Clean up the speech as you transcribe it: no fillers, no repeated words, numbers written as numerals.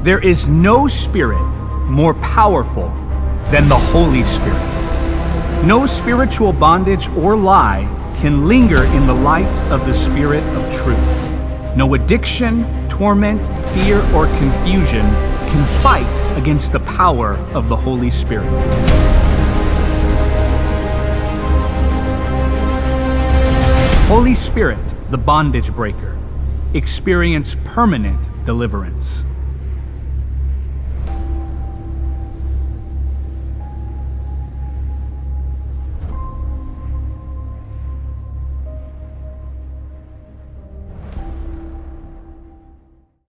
There is no spirit more powerful than the Holy Spirit. No spiritual bondage or lie can linger in the light of the Spirit of truth. No addiction, torment, fear, or confusion can fight against the power of the Holy Spirit. Holy Spirit, the bondage breaker, experience permanent deliverance.